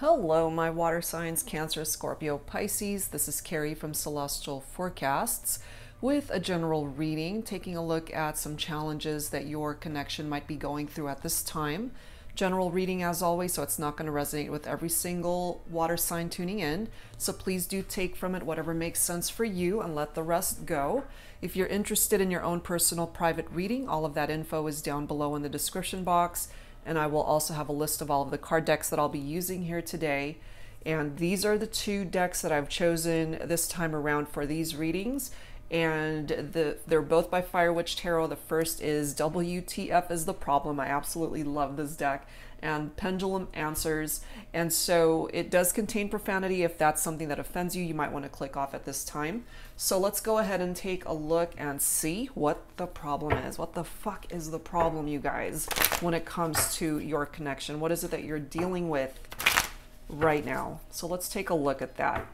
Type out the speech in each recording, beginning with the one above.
Hello, my water signs, Cancer, Scorpio, Pisces. This is Carrie from Celestial Forecasts with a general reading, taking a look at some challenges that your connection might be going through at this time. General reading as always, so it's not going to resonate with every single water sign tuning in. So please do take from it whatever makes sense for you and let the rest go. If you're interested in your own personal private reading, all of that info is down below in the description box. And I will also have a list of all of the card decks that I'll be using here today. And these are the two decks that I've chosen this time around for these readings. And they're both by Fire Witch Tarot. The first is WTF Is The Problem? I absolutely love this deck. And Pendulum Answers. And so it does contain profanity. If that's something that offends you, you might want to click off at this time. So let's go ahead and take a look and see what the problem is. What the fuck is the problem, you guys, when it comes to your connection? What is it that you're dealing with right now? So let's take a look at that.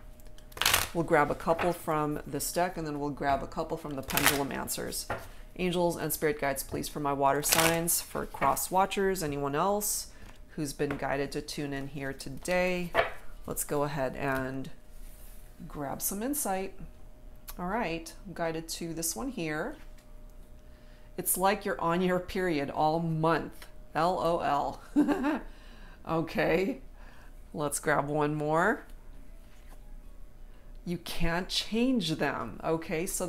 We'll grab a couple from this deck and then we'll grab a couple from the Pendulum Answers. Angels and spirit guides, please, for my water signs, for cross watchers, anyone else who's been guided to tune in here today. Let's go ahead and grab some insight. All right, I'm guided to this one here. It's like you're on your period all month. LOL. Okay, let's grab one more. You can't change them. Okay, so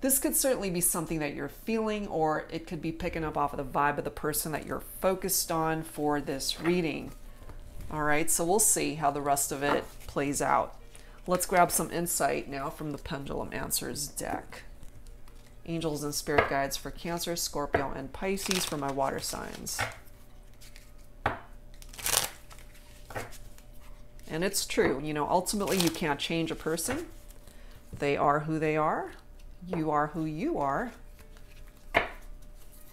this could certainly be something that you're feeling, or it could be picking up off of the vibe of the person that you're focused on for this reading. All right, so we'll see how the rest of it plays out. Let's grab some insight now from the Pendulum Answers deck. Angels and spirit guides for Cancer, Scorpio, and Pisces for my water signs. And it's true, you know, ultimately you can't change a person. They are who they are. You are who you are,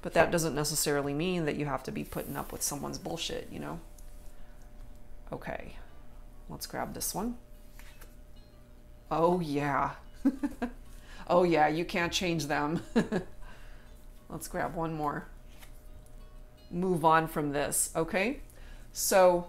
but that doesn't necessarily mean that you have to be putting up with someone's bullshit, you know? Okay, let's grab this one. Oh yeah. Oh yeah, you can't change them. Let's grab one more. Move on from this, okay? So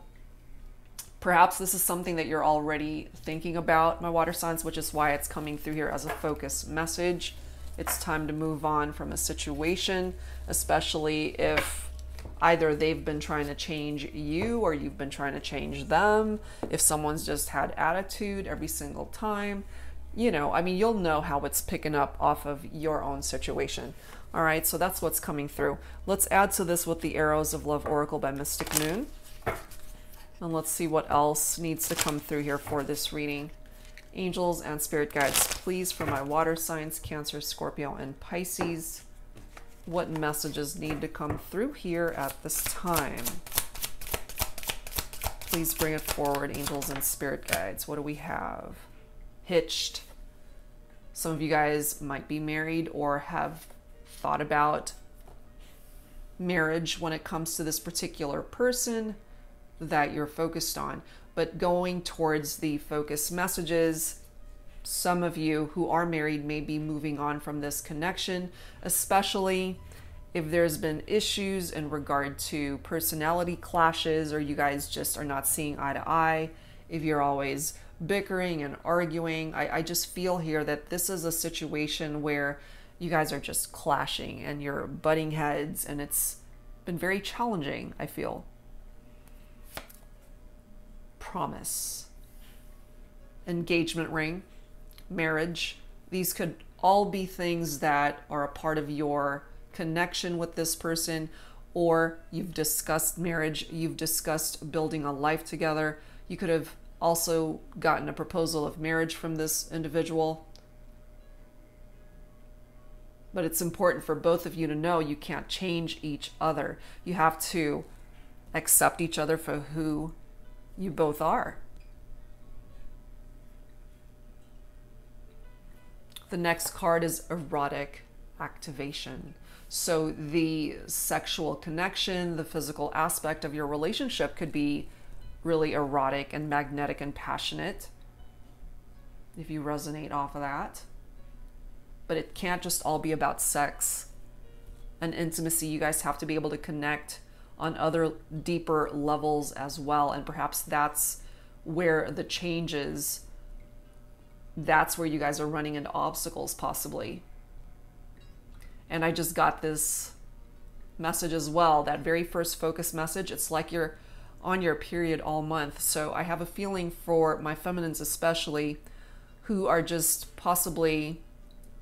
perhaps this is something that you're already thinking about, my water signs, which is why it's coming through here as a focus message. It's time to move on from a situation, especially if either they've been trying to change you or you've been trying to change them. If someone's just had attitude every single time, you know, I mean, you'll know how it's picking up off of your own situation. All right, so that's what's coming through. Let's add to this with the Arrows of Love Oracle by Mystic Moon. And let's see what else needs to come through here for this reading. Angels and spirit guides, please, for my water signs, Cancer, Scorpio, and Pisces. What messages need to come through here at this time? Please bring it forward, angels and spirit guides. What do we have? Hitched. Some of you guys might be married or have thought about marriage when it comes to this particular person that you're focused on, but going towards the focus messages, some of you who are married may be moving on from this connection, especially if there's been issues in regard to personality clashes, or you guys just are not seeing eye to eye, if you're always bickering and arguing. I just feel here that this is a situation where you guys are just clashing and you're butting heads, and it's been very challenging, I feel. Promise, engagement ring, marriage. These could all be things that are a part of your connection with this person, or you've discussed marriage, you've discussed building a life together. You could have also gotten a proposal of marriage from this individual. But it's important for both of you to know you can't change each other. You have to accept each other for who you both are. The next card is erotic activation. So the sexual connection, the physical aspect of your relationship could be really erotic and magnetic and passionate, if you resonate off of that. But it can't just all be about sex and intimacy. You guys have to be able to connect on other deeper levels as well. And perhaps that's where the change is. That's where you guys are running into obstacles possibly. And I just got this message as well, that very first focus message. It's like you're on your period all month. So I have a feeling for my feminines especially, who are just possibly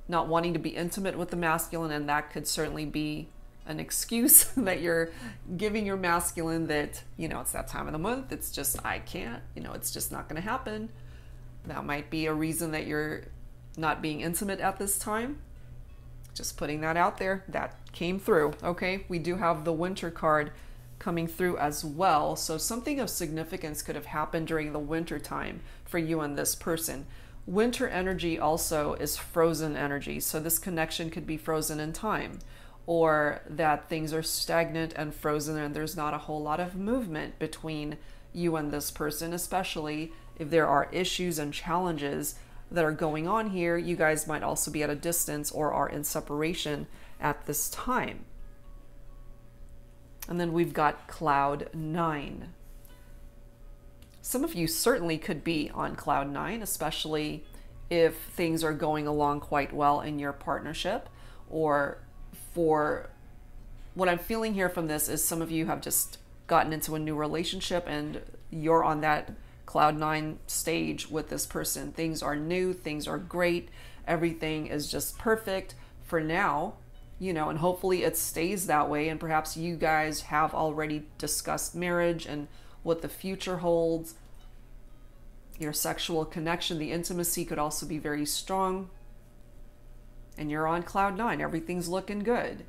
not wanting to be intimate with the masculine, and that could certainly be an excuse that you're giving your masculine, that, you know, it's that time of the month, it's just, I can't, you know, it's just not going to happen. That might be a reason that you're not being intimate at this time. Just putting that out there. That came through. Okay, we do have the winter card coming through as well. So something of significance could have happened during the winter time for you and this person. Winter energy also is frozen energy. So this connection could be frozen in time, or that things are stagnant and frozen and there's not a whole lot of movement between you and this person, especially if there are issues and challenges that are going on here. You guys might also be at a distance or are in separation at this time. And then we've got cloud nine. Some of you certainly could be on cloud nine, especially if things are going along quite well in your partnership. Or for what I'm feeling here from this is some of you have just gotten into a new relationship and you're on that cloud nine stage with this person. Things are new, things are great, everything is just perfect for now. You know, and hopefully it stays that way. And perhaps you guys have already discussed marriage and what the future holds. Your sexual connection, the intimacy could also be very strong. And you're on cloud nine. Everything's looking good.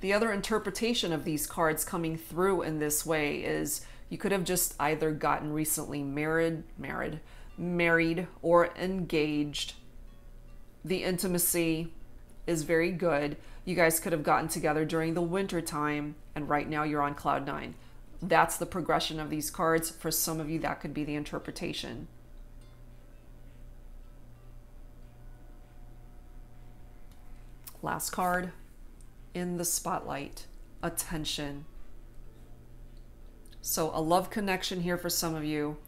The other interpretation of these cards coming through in this way is you could have just either gotten recently married, or engaged. The intimacy is very good. You guys could have gotten together during the winter time, and right now you're on cloud nine. That's the progression of these cards. For some of you, that could be the interpretation. Last card in the spotlight, attention. So a love connection here for some of you.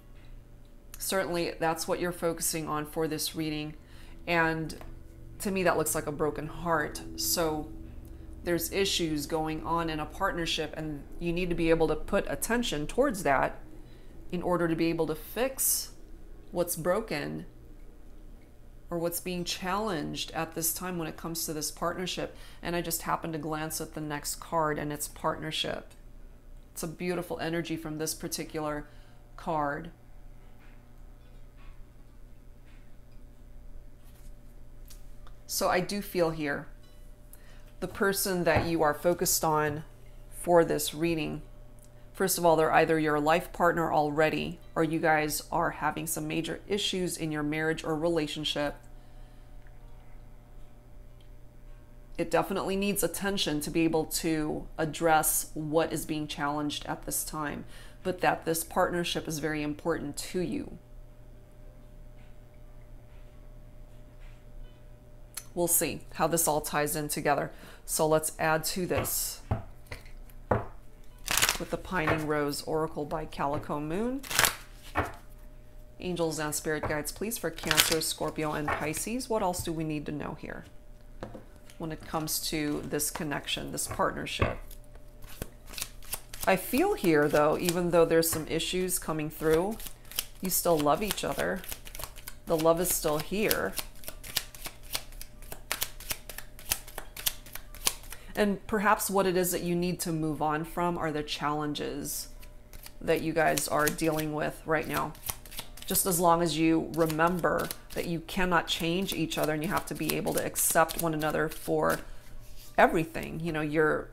Certainly that's what you're focusing on for this reading. And to me, that looks like a broken heart. So there's issues going on in a partnership, and you need to be able to put attention towards that in order to be able to fix what's broken or what's being challenged at this time when it comes to this partnership. And I just happened to glance at the next card, and it's partnership. It's a beautiful energy from this particular card. So I do feel here, the person that you are focused on for this reading, first of all, they're either your life partner already, or you guys are having some major issues in your marriage or relationship. It definitely needs attention to be able to address what is being challenged at this time, but that this partnership is very important to you. We'll see how this all ties in together. So let's add to this with the Pining Rose Oracle by Calico Moon. Angels and spirit guides, please, for Cancer, Scorpio, and Pisces. What else do we need to know here when it comes to this connection, this partnership? I feel here, though, even though there's some issues coming through, you still love each other. The love is still here. And perhaps what it is that you need to move on from are the challenges that you guys are dealing with right now. Just as long as you remember that you cannot change each other and you have to be able to accept one another for everything. You know, your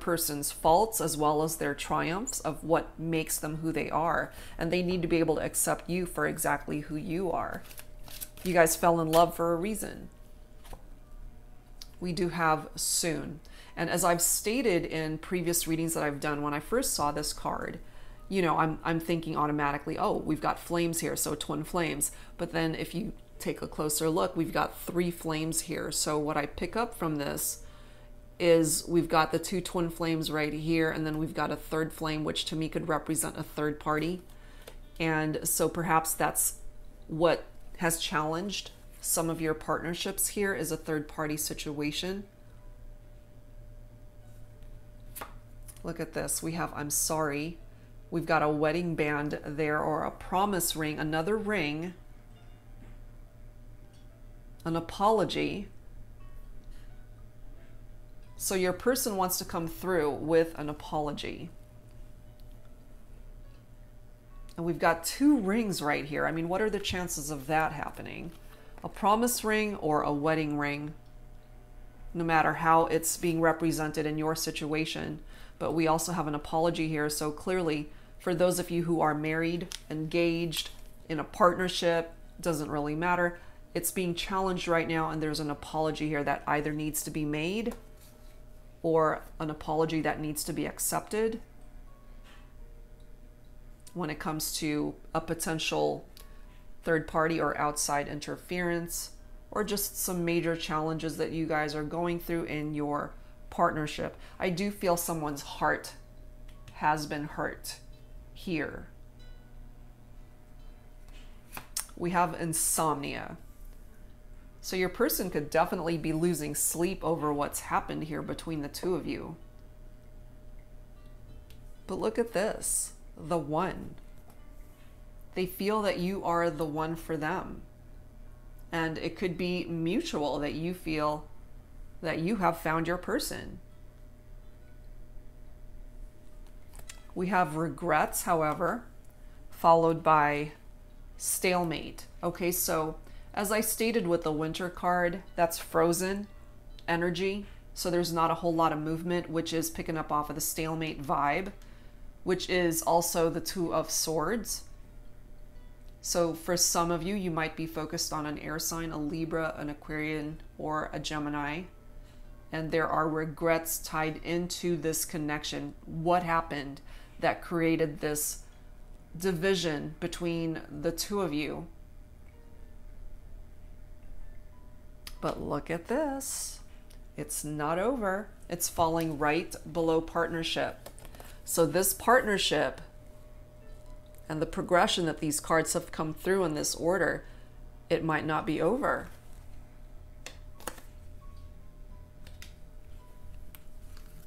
person's faults as well as their triumphs of what makes them who they are. And they need to be able to accept you for exactly who you are. You guys fell in love for a reason. We do have soon. And as I've stated in previous readings that I've done, when I first saw this card, you know, I'm thinking automatically, oh, we've got flames here, so twin flames. But then if you take a closer look, we've got three flames here. So what I pick up from this is we've got the two twin flames right here, and then we've got a third flame, which to me could represent a third party. And so perhaps that's what has challenged some of your partnerships here, is a third party situation. Look at this. We have I'm sorry. We've got a wedding band there, or a promise ring, another ring, an apology. So your person wants to come through with an apology. And we've got two rings right here. I mean, what are the chances of that happening? A promise ring or a wedding ring, no matter how it's being represented in your situation. But we also have an apology here. So clearly, for those of you who are married, engaged, in a partnership, doesn't really matter. It's being challenged right now, and there's an apology here that either needs to be made or an apology that needs to be accepted when it comes to a potential third party or outside interference, or just some major challenges that you guys are going through in your partnership. I do feel someone's heart has been hurt here. We have insomnia. So your person could definitely be losing sleep over what's happened here between the two of you. But look at this, the one. They feel that you are the one for them. And it could be mutual, that you feel that you have found your person. We have regrets, however, followed by stalemate. Okay, so as I stated with the winter card, that's frozen energy, so there's not a whole lot of movement, which is picking up off of the stalemate vibe, which is also the two of swords. So for some of you, you might be focused on an air sign, a Libra, an Aquarian, or a Gemini, and there are regrets tied into this connection. What happened that created this division between the two of you? But look at this. It's not over. It's falling right below partnership. So this partnership and the progression that these cards have come through in this order, it might not be over.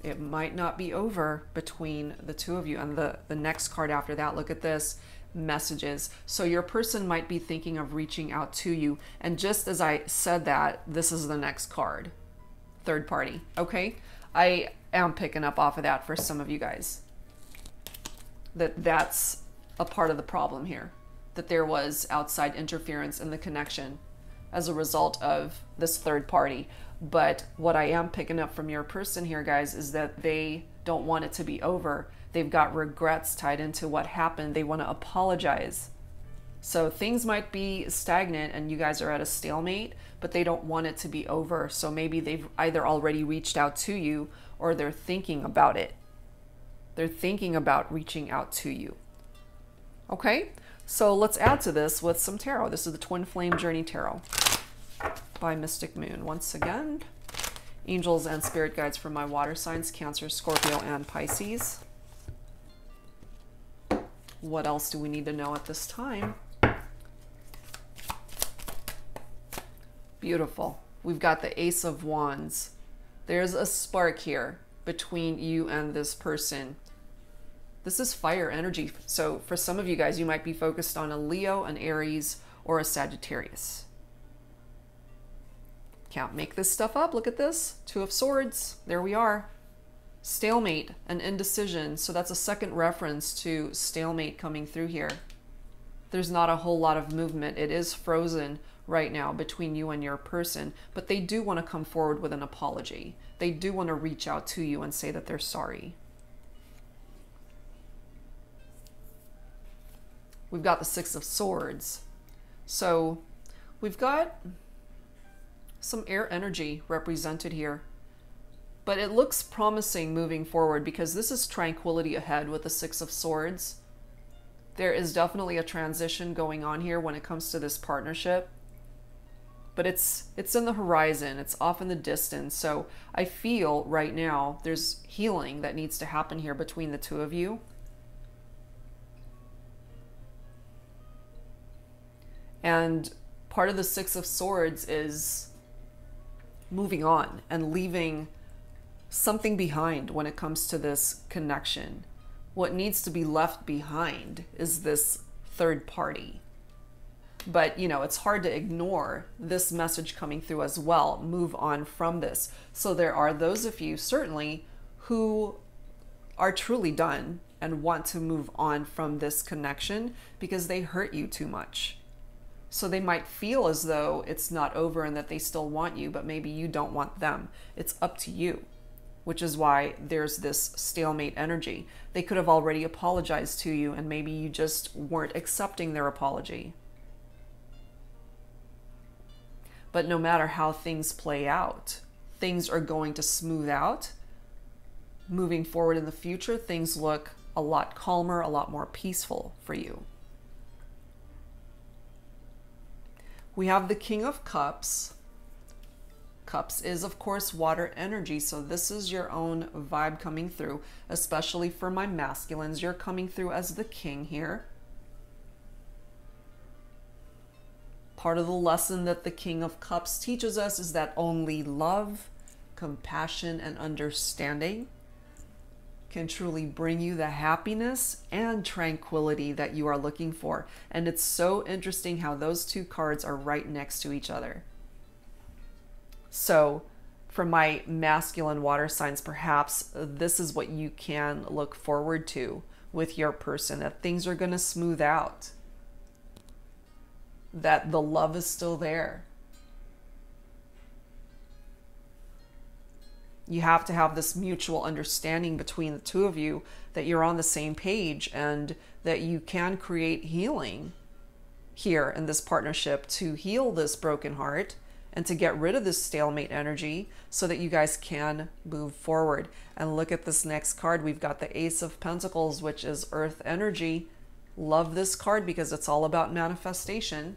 It might not be over between the two of you. And the next card after that, look at this. Messages. So your person might be thinking of reaching out to you, and just as I said that, this is the next card, third party. Okay, I am picking up off of that for some of you guys, that's a part of the problem here, that there was outside interference in the connection as a result of this third party. But what I am picking up from your person here, guys, is that they don't want it to be over. They've got regrets tied into what happened. They want to apologize. So things might be stagnant and you guys are at a stalemate, but they don't want it to be over. So maybe they've either already reached out to you, or they're thinking about it. They're thinking about reaching out to you. Okay, so let's add to this with some tarot. This is the Twin Flame Journey Tarot by Mystic Moon. Once again, angels and spirit guides for my water signs, Cancer, Scorpio, and Pisces. What else do we need to know at this time? Beautiful. We've got the Ace of Wands. There's a spark here between you and this person. This is fire energy. So for some of you guys, you might be focused on a Leo, an Aries, or a Sagittarius. Can't make this stuff up. Look at this. Two of Swords. There we are. Stalemate and indecision. So that's a second reference to stalemate coming through here. There's not a whole lot of movement. It is frozen right now between you and your person, but they do want to come forward with an apology. They do want to reach out to you and say that they're sorry. We've got the Six of Swords. So we've got some air energy represented here. But it looks promising moving forward, because this is tranquility ahead with the Six of Swords. There is definitely a transition going on here when it comes to this partnership. but it's in the horizon, it's off in the distance. So I feel right now there's healing that needs to happen here between the two of you. And part of the Six of Swords is moving on and leaving something behind when it comes to this connection. What needs to be left behind is this third party. But, you know, it's hard to ignore this message coming through as well. Move on from this. So there are those of you, certainly, who are truly done and want to move on from this connection because they hurt you too much. So they might feel as though it's not over and that they still want you, but maybe you don't want them. It's up to you, which is why there's this stalemate energy. They could have already apologized to you, and maybe you just weren't accepting their apology. But no matter how things play out, things are going to smooth out. Moving forward in the future, things look a lot calmer, a lot more peaceful for you. We have the King of Cups. Cups is, of course, water energy, so this is your own vibe coming through, especially for my masculines. You're coming through as the king here. Part of the lesson that the King of Cups teaches us is that only love, compassion, and understanding can truly bring you the happiness and tranquility that you are looking for. And it's so interesting how those two cards are right next to each other. So for my masculine water signs, perhaps this is what you can look forward to with your person, that things are going to smooth out, that the love is still there. You have to have this mutual understanding between the two of you, that you're on the same page and that you can create healing here in this partnership to heal this broken heart and to get rid of this stalemate energy so that you guys can move forward. And look at this next card. We've got the Ace of Pentacles, which is earth energy. Love this card because it's all about manifestation.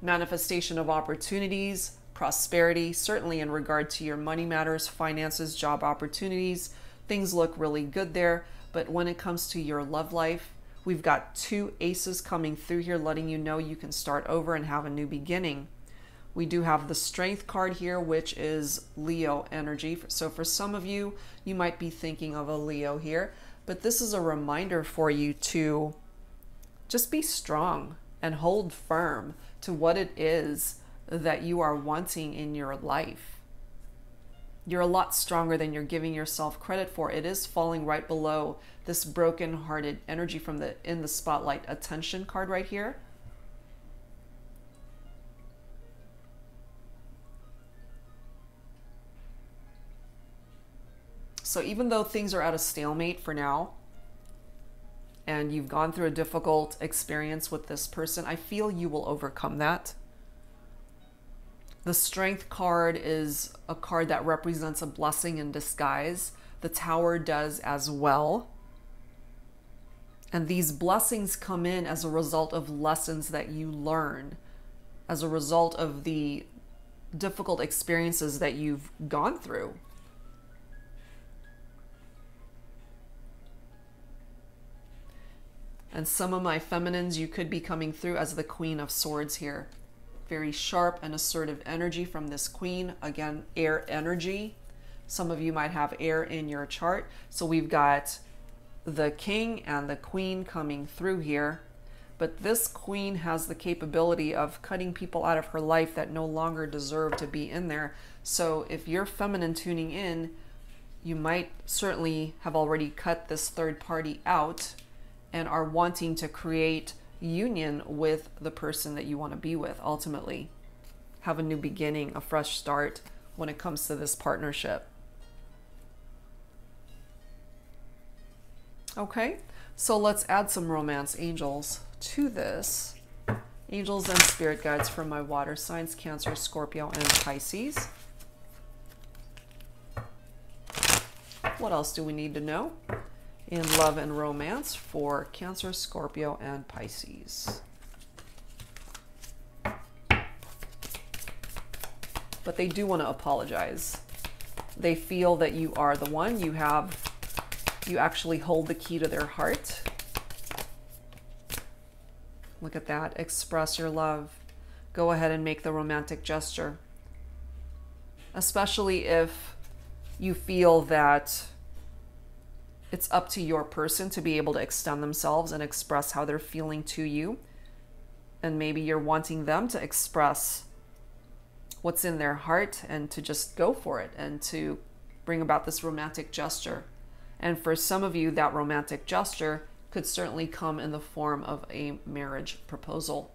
Manifestation of opportunities, prosperity, certainly in regard to your money matters, finances, job opportunities. Things look really good there. But when it comes to your love life, we've got two aces coming through here, letting you know you can start over and have a new beginning. We do have the Strength card here, which is Leo energy. So for some of you, you might be thinking of a Leo here, but this is a reminder for you to just be strong and hold firm to what it is that you are wanting in your life. You're a lot stronger than you're giving yourself credit for. It is falling right below this broken-hearted energy from the In the Spotlight Attention card right here. So even though things are at a stalemate for now, and you've gone through a difficult experience with this person, I feel you will overcome that. The Strength card is a card that represents a blessing in disguise. The Tower does as well. And these blessings come in as a result of lessons that you learn, as a result of the difficult experiences that you've gone through. And some of my feminines, you could be coming through as the Queen of Swords here. Very sharp and assertive energy from this queen. Again, air energy. Some of you might have air in your chart. So we've got the king and the queen coming through here. But this queen has the capability of cutting people out of her life that no longer deserve to be in there. So if you're feminine tuning in, you might certainly have already cut this third party out and are wanting to create union with the person that you want to be with, ultimately. Have a new beginning, a fresh start when it comes to this partnership. Okay, so let's add some romance angels to this. Angels and spirit guides for my water signs, Cancer, Scorpio, and Pisces. What else do we need to know in love and romance for Cancer, Scorpio, and Pisces? but they do want to apologize. They feel that you are the one. You actually hold the key to their heart. Look at that. Express your love. Go ahead and make the romantic gesture. Especially if you feel that it's up to your person to be able to extend themselves and express how they're feeling to you. And maybe you're wanting them to express what's in their heart and to just go for it and to bring about this romantic gesture. And for some of you, that romantic gesture could certainly come in the form of a marriage proposal.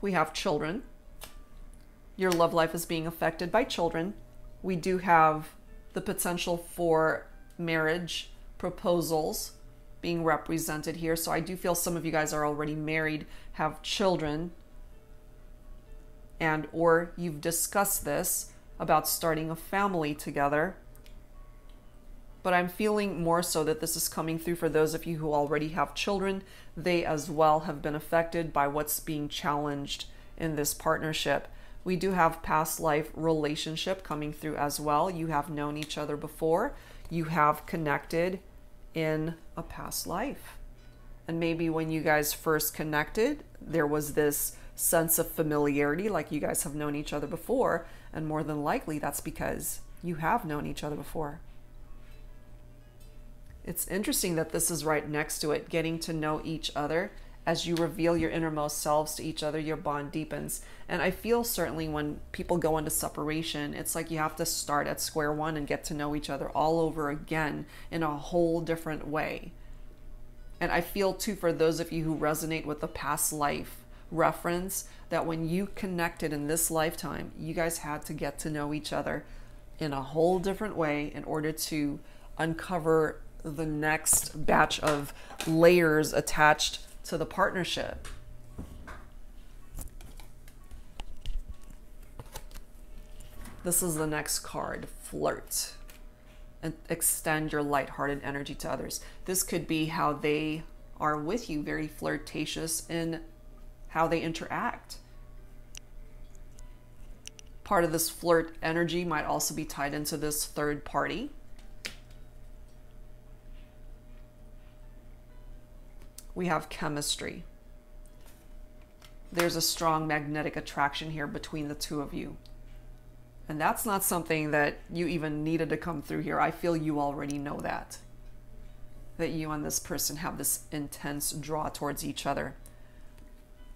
We have children. Your love life is being affected by children. We do have the potential for marriage proposals being represented here. So I do feel some of you guys are already married, have children, and or you've discussed this about starting a family together. But I'm feeling more so that this is coming through for those of you who already have children. They as well have been affected by what's being challenged in this partnership. We do have past life relationship coming through as well. You have known each other before. You have connected in a past life. And maybe when you guys first connected, there was this sense of familiarity, like you guys have known each other before. And more than likely, that's because you have known each other before. It's interesting that this is right next to it, getting to know each other. As you reveal your innermost selves to each other, your bond deepens. And I feel certainly when people go into separation, it's like you have to start at square one and get to know each other all over again in a whole different way. And I feel too, for those of you who resonate with the past life reference, that when you connected in this lifetime, you guys had to get to know each other in a whole different way in order to uncover the next batch of layers attached to the partnership. This is the next card, flirt, and extend your lighthearted energy to others. This could be how they are with you, very flirtatious in how they interact. Part of this flirt energy might also be tied into this third party. We have chemistry. There's a strong magnetic attraction here between the two of you. And that's not something that you even needed to come through here. I feel you already know that. That you and this person have this intense draw towards each other.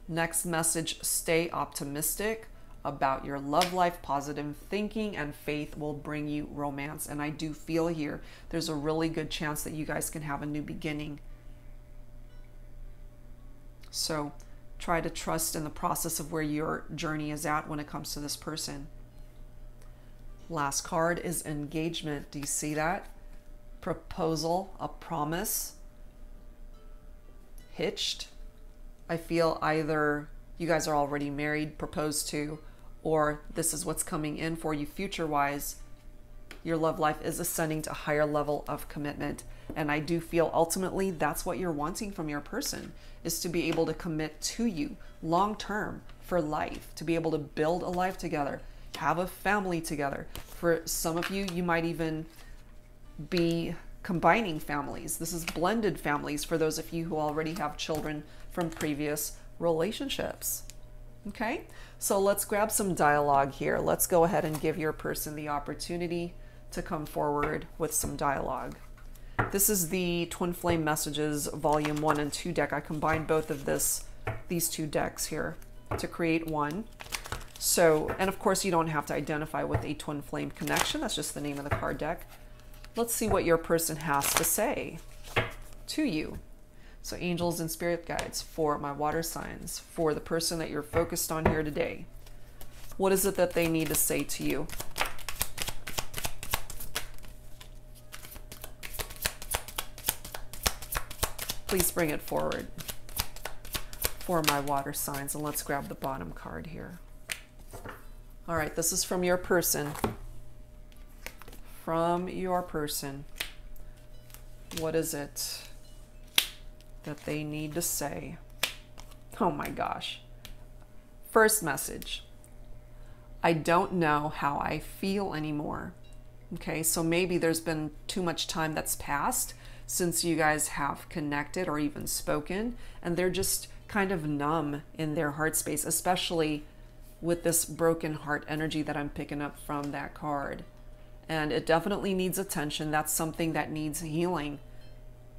Next message, stay optimistic about your love life. Positive thinking and faith will bring you romance. And I do feel here there's a really good chance that you guys can have a new beginning. So try to trust in the process of where your journey is at when it comes to this person. Last card is engagement. Do you see that? Proposal, a promise. Hitched. I feel either you guys are already married, proposed to, or this is what's coming in for you future-wise. Your love life is ascending to a higher level of commitment. And I do feel ultimately that's what you're wanting from your person, is to be able to commit to you long-term for life, to be able to build a life together, have a family together. For some of you, you might even be combining families. This is blended families for those of you who already have children from previous relationships. Okay, so let's grab some dialogue here. Let's go ahead and give your person the opportunity to come forward with some dialogue. This is the Twin Flame Messages Volume 1 and 2 deck. I combined both of these two decks here to create one. So, and of course you don't have to identify with a Twin Flame connection. That's just the name of the card deck. Let's see what your person has to say to you. So angels and spirit guides for my water signs, for the person that you're focused on here today. What is it that they need to say to you? Please bring it forward for my water signs. And let's grab the bottom card here. All right, this is from your person. From your person. What is it that they need to say? Oh my gosh. First message, I don't know how I feel anymore. Okay, so maybe there's been too much time that's passed since you guys have connected or even spoken, and they're just kind of numb in their heart space, especially with this broken heart energy that I'm picking up from that card. And it definitely needs attention. That's something that needs healing.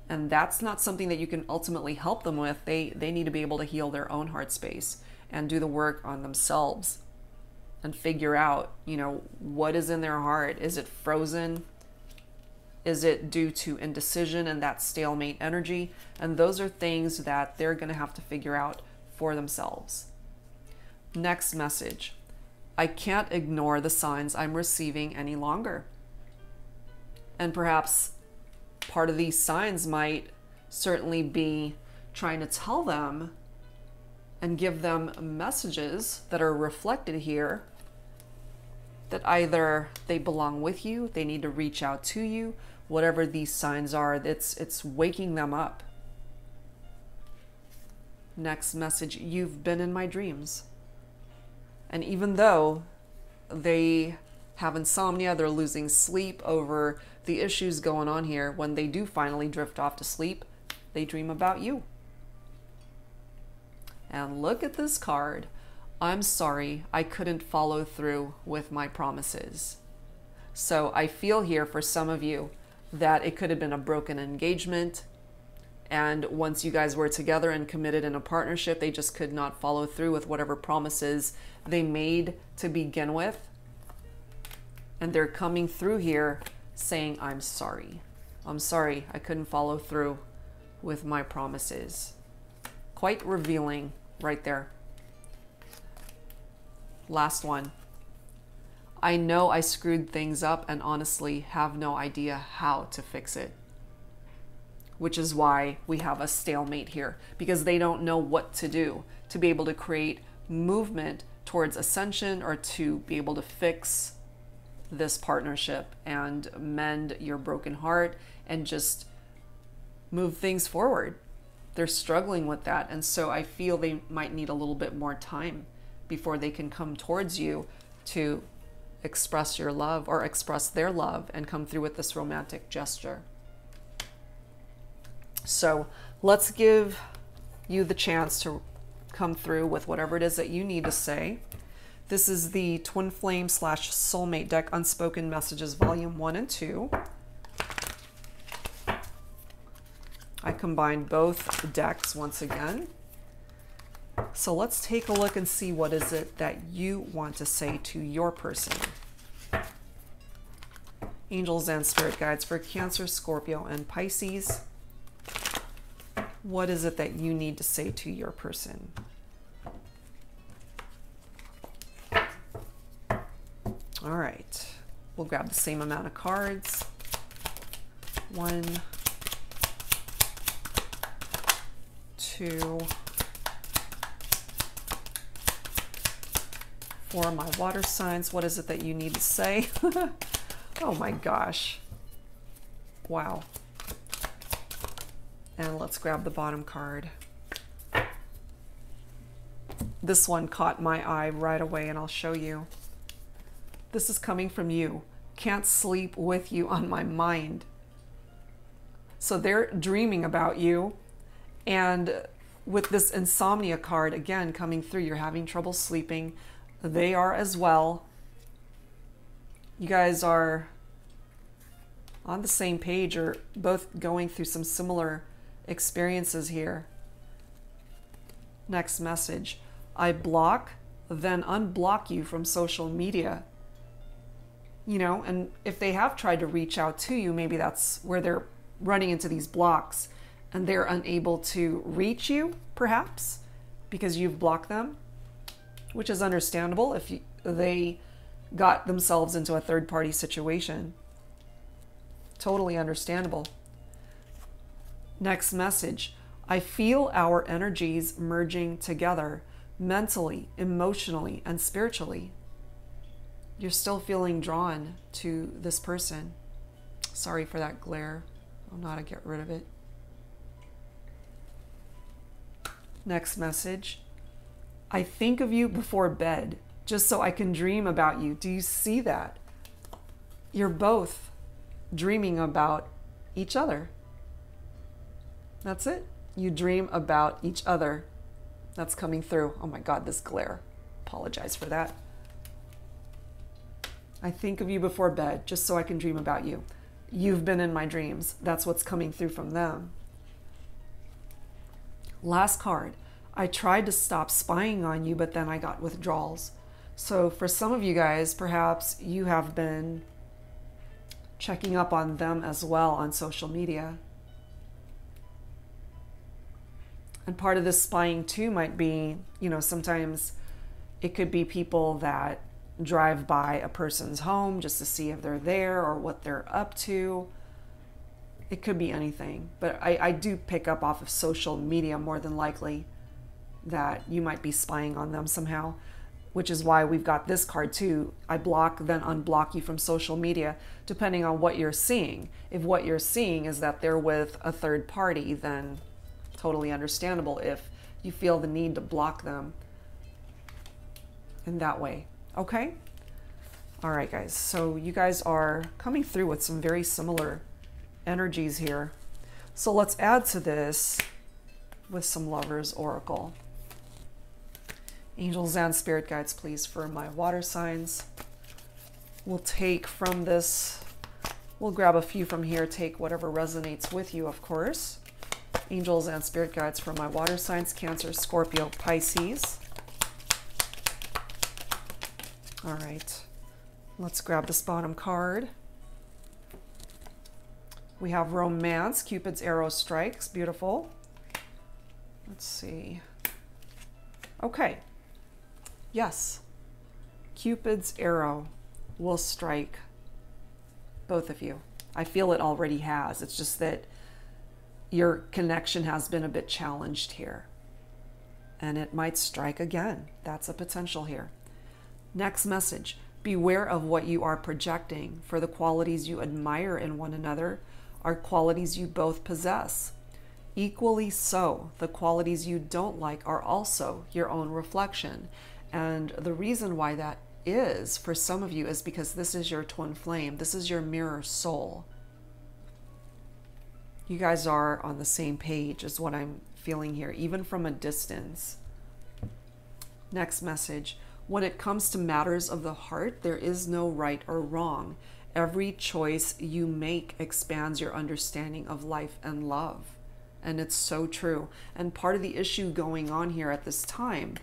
And that's not something that you can ultimately help them with. They need to be able to heal their own heart space and do the work on themselves and figure out, you know, what is in their heart. Is it frozen? Is it due to indecision and that stalemate energy? And those are things that they're going to have to figure out for themselves. Next message. I can't ignore the signs I'm receiving any longer. And perhaps part of these signs might certainly be trying to tell them and give them messages that are reflected here that either they belong with you, they need to reach out to you, whatever these signs are, it's waking them up. Next message, you've been in my dreams. And even though they have insomnia, they're losing sleep over the issues going on here, when they do finally drift off to sleep, they dream about you. And look at this card. I'm sorry, I couldn't follow through with my promises. So I feel here for some of you that it could have been a broken engagement. And once you guys were together and committed in a partnership, they just could not follow through with whatever promises they made to begin with. And they're coming through here saying, I'm sorry. I'm sorry, I couldn't follow through with my promises. Quite revealing right there. Last one. I know I screwed things up and honestly have no idea how to fix it. Which is why we have a stalemate here, because they don't know what to do to be able to create movement towards ascension or to be able to fix this partnership and mend your broken heart and just move things forward. They're struggling with that, and so I feel they might need a little bit more time before they can come towards you to express your love or express their love and come through with this romantic gesture. So let's give you the chance to come through with whatever it is that you need to say. This is the Twin Flame/Soulmate Deck Unspoken Messages Volume 1 and 2. I combined both decks once again. So let's take a look and see what is it that you want to say to your person. Angels and Spirit Guides for Cancer, Scorpio, and Pisces. What is it that you need to say to your person? All right, we'll grab the same amount of cards. One, two, four of my water signs. What is it that you need to say? Oh my gosh. Wow. And let's grab the bottom card. This one caught my eye right away, and I'll show you. This is coming from you. Can't sleep with you on my mind. So they're dreaming about you. And with this insomnia card, again, coming through, you're having trouble sleeping. They are as well. You guys are on the same page or both going through some similar experiences here. Next message. I block, then unblock you from social media. You know, and if they have tried to reach out to you, maybe that's where they're running into these blocks and they're unable to reach you, perhaps, because you've blocked them, which is understandable if they got themselves into a third-party situation. Totally understandable. Next message. I feel our energies merging together mentally, emotionally, and spiritually. You're still feeling drawn to this person. Sorry for that glare. I'll know how to get rid of it. Next message. I think of you before bed, just so I can dream about you. Do you see that? You're both dreaming about each other. That's it. You dream about each other. That's coming through. Oh my God, this glare. Apologize for that. I think of you before bed, just so I can dream about you. You've been in my dreams. That's what's coming through from them. Last card. I tried to stop spying on you, but then I got withdrawals. So for some of you guys, perhaps you have been checking up on them as well on social media. And part of this spying too might be, you know, sometimes it could be people that drive by a person's home just to see if they're there or what they're up to. It could be anything, but I do pick up off of social media more than likely that you might be spying on them somehow, which is why we've got this card too. I block, then unblock you from social media, depending on what you're seeing. If what you're seeing is that they're with a third party, then totally understandable if you feel the need to block them in that way. Okay? All right, guys. So you guys are coming through with some very similar energies here. So let's add to this with some Lovers Oracle. Angels and spirit guides, please, for my water signs. We'll take from this, we'll grab a few from here, take whatever resonates with you, of course. Angels and spirit guides for my water signs, Cancer, Scorpio, Pisces. All right, let's grab this bottom card. We have Romance, Cupid's arrow strikes, beautiful. Let's see. Okay. Yes. Cupid's arrow will strike both of you. I feel it already has. It's just that your connection has been a bit challenged here. And it might strike again. That's a potential here. Next message. Beware of what you are projecting, for the qualities you admire in one another are qualities you both possess. Equally so, the qualities you don't like are also your own reflection. And the reason why that is for some of you is because this is your twin flame. This is your mirror soul. You guys are on the same page is what I'm feeling here, even from a distance. Next message. When it comes to matters of the heart, there is no right or wrong. Every choice you make expands your understanding of life and love. And it's so true. And part of the issue going on here at this time,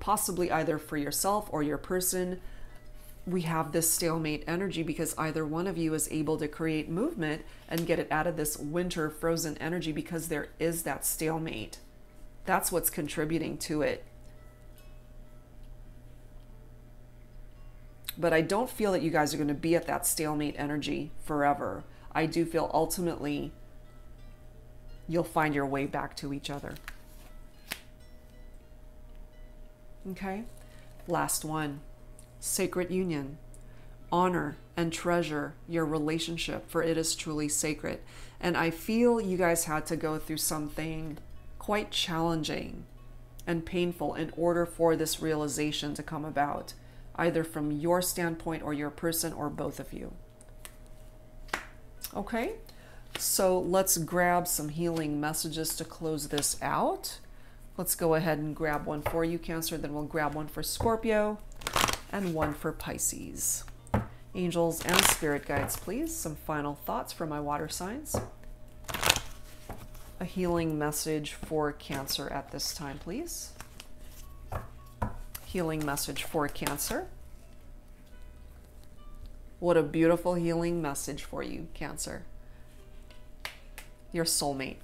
possibly either for yourself or your person, we have this stalemate energy because either one of you is able to create movement and get it out of this winter frozen energy because there is that stalemate. That's what's contributing to it. But I don't feel that you guys are going to be at that stalemate energy forever. I do feel ultimately you'll find your way back to each other. Okay, last one, sacred union. Honor and treasure your relationship, for it is truly sacred. And I feel you guys had to go through something quite challenging and painful in order for this realization to come about, either from your standpoint or your person or both of you. Okay. So let's grab some healing messages to close this out. Let's go ahead and grab one for you, Cancer, then we'll grab one for Scorpio and one for Pisces. Angels and spirit guides, please. Some final thoughts for my water signs. A healing message for Cancer at this time, please. Healing message for Cancer. What a beautiful healing message for you, Cancer. Your soulmate.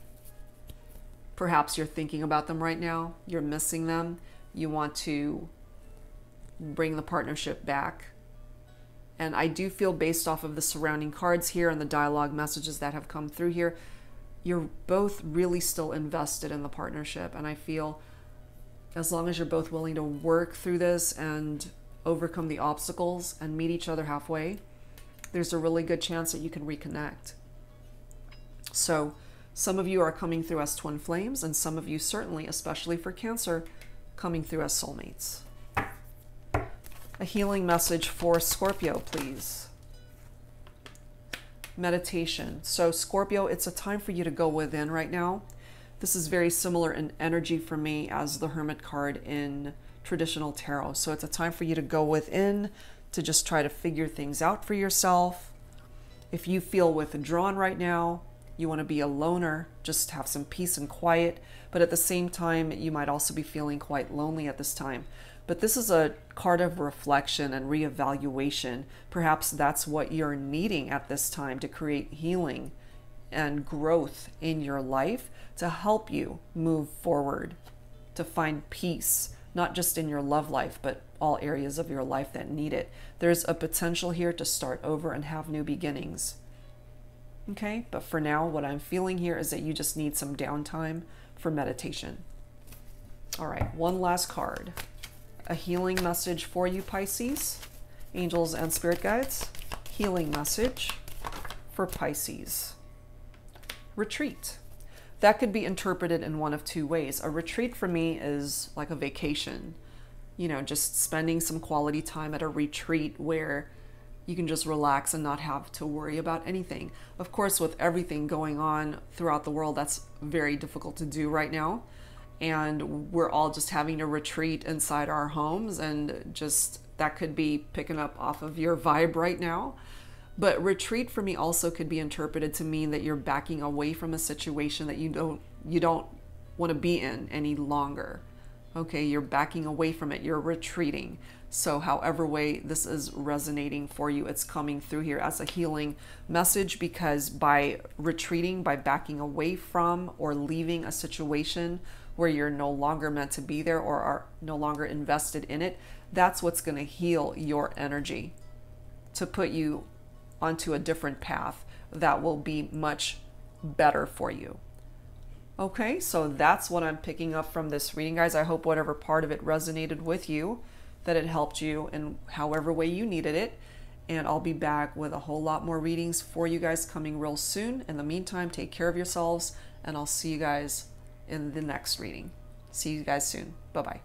Perhaps you're thinking about them right now. You're missing them. You want to bring the partnership back. And I do feel, based off of the surrounding cards here and the dialogue messages that have come through here, you're both really still invested in the partnership. And I feel as long as you're both willing to work through this and overcome the obstacles and meet each other halfway, there's a really good chance that you can reconnect. So some of you are coming through as twin flames, and some of you, certainly, especially for Cancer, coming through as soulmates. A healing message for Scorpio, please. Meditation. So Scorpio, it's a time for you to go within right now. This is very similar in energy for me as the Hermit card in traditional tarot. So it's a time for you to go within, to just try to figure things out for yourself. If you feel withdrawn right now, you want to be a loner, just have some peace and quiet. But at the same time, you might also be feeling quite lonely at this time. But this is a card of reflection and reevaluation. Perhaps that's what you're needing at this time to create healing and growth in your life, to help you move forward, to find peace, not just in your love life, but all areas of your life that need it. There's a potential here to start over and have new beginnings. Okay, but for now, what I'm feeling here is that you just need some downtime for meditation. All right, one last card. A healing message for you, Pisces. Angels and spirit guides. Healing message for Pisces. Retreat. That could be interpreted in one of two ways. A retreat for me is like a vacation. You know, just spending some quality time at a retreat where you can just relax and not have to worry about anything. Of course, with everything going on throughout the world, that's very difficult to do right now. And we're all just having to retreat inside our homes, and just that could be picking up off of your vibe right now. But retreat for me also could be interpreted to mean that you're backing away from a situation that you don't want to be in any longer. Okay, you're backing away from it, you're retreating. So however way this is resonating for you, it's coming through here as a healing message, because by retreating, by backing away from or leaving a situation where you're no longer meant to be there or are no longer invested in it, that's what's going to heal your energy to put you onto a different path that will be much better for you. Okay, so that's what I'm picking up from this reading, guys. I hope whatever part of it resonated with you, that it helped you in however way you needed it. And I'll be back with a whole lot more readings for you guys coming real soon. In the meantime, take care of yourselves, and I'll see you guys in the next reading. See you guys soon. Bye-bye.